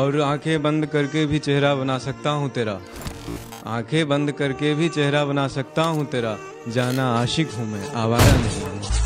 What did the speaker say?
और आंखें बंद करके भी चेहरा बना सकता हूँ तेरा, आंखें बंद करके भी चेहरा बना सकता हूँ तेरा, जाना आशिक हूँ मैं, आवारा नहीं हूँ।